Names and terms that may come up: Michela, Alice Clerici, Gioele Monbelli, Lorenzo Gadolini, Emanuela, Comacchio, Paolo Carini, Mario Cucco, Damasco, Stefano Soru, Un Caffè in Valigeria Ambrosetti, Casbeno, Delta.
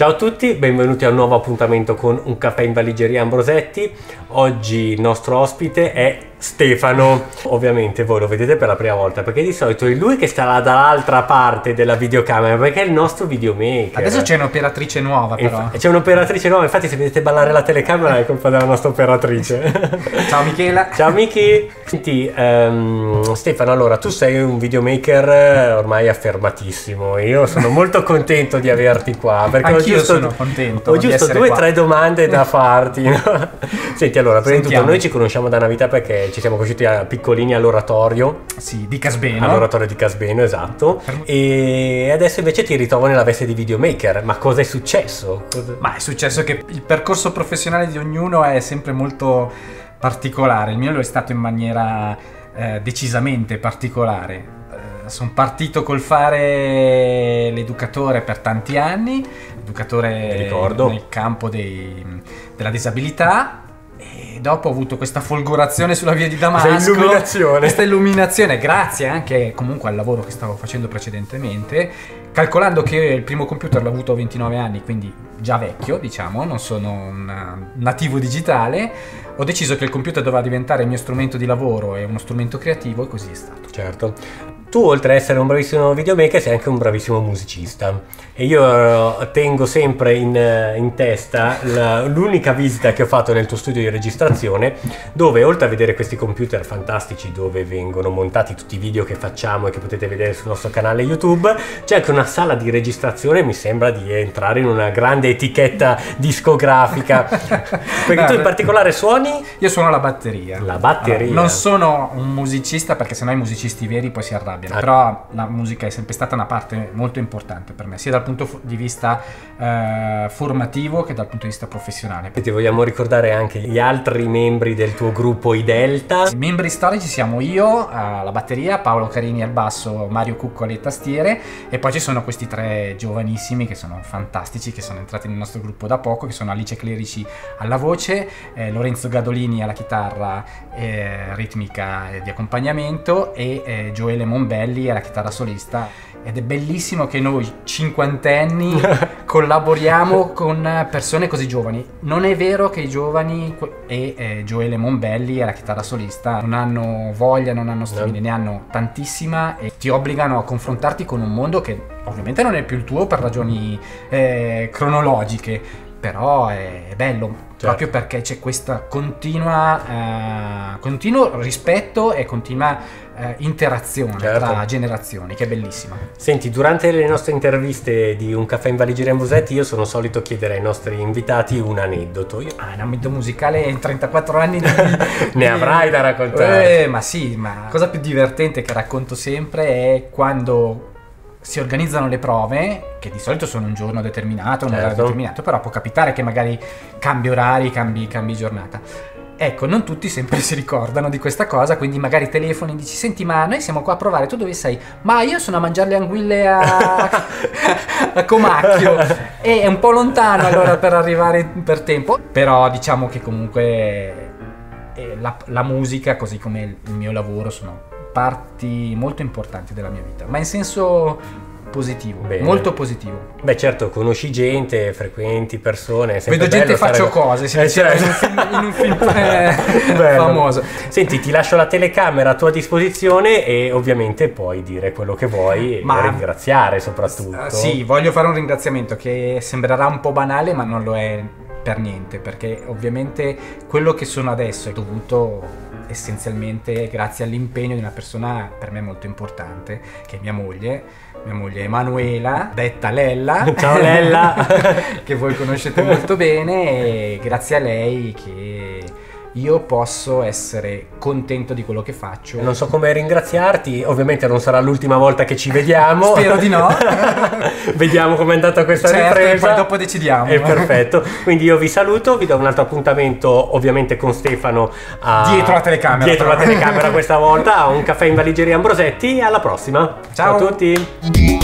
Ciao a tutti, benvenuti a un nuovo appuntamento con Un Caffè in Valigeria Ambrosetti. Oggi il nostro ospite è Stefano. Ovviamente voi lo vedete per la prima volta, perché di solito è lui che sarà dall'altra parte della videocamera, perché è il nostro videomaker. Adesso c'è un'operatrice nuova, però. C'è un'operatrice nuova, infatti se vedete ballare la telecamera è colpa della nostra operatrice. Ciao Michela. Ciao Michi. Senti, Stefano, allora tu sei un videomaker ormai affermatissimo. Io sono molto contento di averti qua, perché anch'io sono contento. Ho giusto due o tre domande da farti, no? Senti, allora, prima di tutto, noi ci conosciamo da una vita perché ci siamo conosciuti a piccolini all'oratorio. Sì, di Casbeno. All'oratorio di Casbeno, esatto. E adesso invece ti ritrovo nella veste di videomaker. Ma cosa è successo? Ma è successo che il percorso professionale di ognuno è sempre molto particolare. Il mio lo è stato in maniera decisamente particolare. Sono partito col fare l'educatore per tanti anni, educatore nel campo della disabilità. E dopo ho avuto questa folgorazione sulla via di Damasco, questa illuminazione, grazie anche comunque al lavoro che stavo facendo precedentemente, calcolando che il primo computer l'ho avuto a 29 anni, quindi già vecchio, diciamo, non sono un nativo digitale. Ho deciso che il computer doveva diventare il mio strumento di lavoro e uno strumento creativo, e così è stato. Certo. Tu, oltre ad essere un bravissimo videomaker, sei anche un bravissimo musicista, e io tengo sempre in testa l'unica visita che ho fatto nel tuo studio di registrazione, dove oltre a vedere questi computer fantastici dove vengono montati tutti i video che facciamo e che potete vedere sul nostro canale YouTube, c'è anche una sala di registrazione. Mi sembra di entrare in una grande etichetta discografica. Perché tu in particolare suoni? Io suono la batteria. La batteria. Allora, non sono un musicista, perché sennò i musicisti veri poi si arrabbiano. Però la musica è sempre stata una parte molto importante per me, sia dal punto di vista formativo che dal punto di vista professionale. E ti vogliamo ricordare anche gli altri membri del tuo gruppo, i Delta. I membri storici siamo io alla batteria, Paolo Carini al basso, Mario Cucco alle tastiere, e poi ci sono questi tre giovanissimi che sono fantastici, che sono entrati nel nostro gruppo da poco, che sono Alice Clerici alla voce, Lorenzo Gadolini alla chitarra ritmica di accompagnamento, e Gioele Monbelli è la chitarra solista. Ed è bellissimo che noi cinquantenni collaboriamo con persone così giovani. Non è vero che i giovani e Gioele Monbelli è la chitarra solista non hanno voglia, non hanno stile, ne hanno tantissima, e ti obbligano a confrontarti con un mondo che ovviamente non è più il tuo per ragioni cronologiche, però è bello. Certo. Proprio perché c'è questo continuo rispetto e continua interazione, certo, tra generazioni, che è bellissima. Senti, durante le nostre interviste di Un Caffè in Valigeria Ambrosetti io sono solito chiedere ai nostri invitati un aneddoto. Un aneddoto musicale in 34 anni ne avrai da raccontare. Ma sì, ma la cosa più divertente che racconto sempre è quando si organizzano le prove, che di solito sono un giorno determinato, un orario determinato, però può capitare che magari cambi orari, cambi giornata. Ecco, non tutti sempre si ricordano di questa cosa, quindi magari telefoni e dici: senti, ma noi siamo qua a provare, tu dove sei? Ma io sono a mangiare le anguille a Comacchio, e è un po' lontano allora per arrivare per tempo. Però diciamo che comunque la musica, così come il mio lavoro, sono parti molto importanti della mia vita, ma in senso positivo. Bene. Molto positivo. Beh, certo, conosci gente, frequenti persone. Vedo gente, faccio cose, si diceva in un film famoso. Senti, ti lascio la telecamera a tua disposizione e ovviamente puoi dire quello che vuoi, e ringraziare soprattutto. Sì, voglio fare un ringraziamento che sembrerà un po' banale, ma non lo è per niente, perché ovviamente quello che sono adesso è dovuto essenzialmente grazie all'impegno di una persona per me molto importante, che è mia moglie Emanuela, detta Lella. Ciao Lella! Che voi conoscete molto bene, e grazie a lei che io posso essere contento di quello che faccio. Non so come ringraziarti, ovviamente non sarà l'ultima volta che ci vediamo. Spero di no. Vediamo com'è andata questa ripresa, e poi dopo decidiamo. È perfetto. Quindi io vi saluto, vi do un altro appuntamento ovviamente con Stefano dietro la telecamera. Dietro la telecamera questa volta, a Un Caffè in Valigeria Ambrosetti, e alla prossima. Ciao a tutti.